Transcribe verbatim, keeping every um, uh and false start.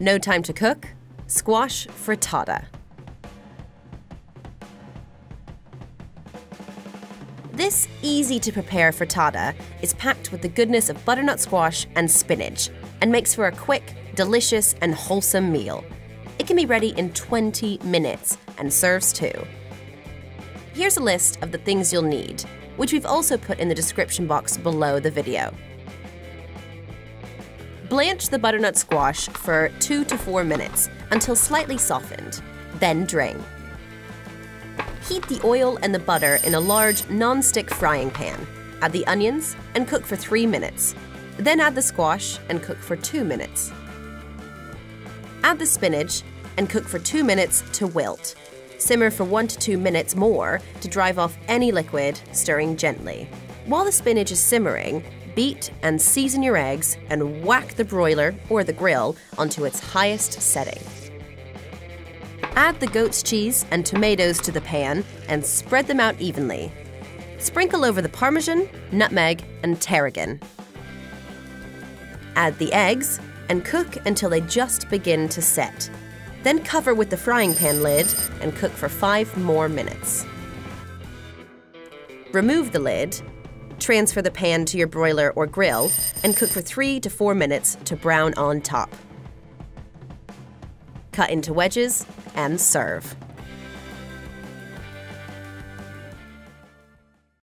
No time to cook. Squash frittata. This easy-to-prepare frittata is packed with the goodness of butternut squash and spinach and makes for a quick, delicious, and wholesome meal. It can be ready in twenty minutes and serves two. Here's a list of the things you'll need, which we've also put in the description box below the video. Blanch the butternut squash for two to four minutes until slightly softened, then drain. Heat the oil and the butter in a large non-stick frying pan, add the onions, and cook for three minutes. Then add the squash and cook for two minutes. Add the spinach and cook for two minutes to wilt. Simmer for one to two minutes more to drive off any liquid, stirring gently. While the spinach is simmering, beat and season your eggs and whack the broiler or the grill onto its highest setting. Add the goat's cheese and tomatoes to the pan and spread them out evenly. Sprinkle over the Parmesan, nutmeg, and tarragon. Add the eggs and cook until they just begin to set. Then cover with the frying pan lid and cook for five more minutes. Remove the lid, transfer the pan to your broiler or grill, and cook for three to four minutes to brown on top. Cut into wedges and serve.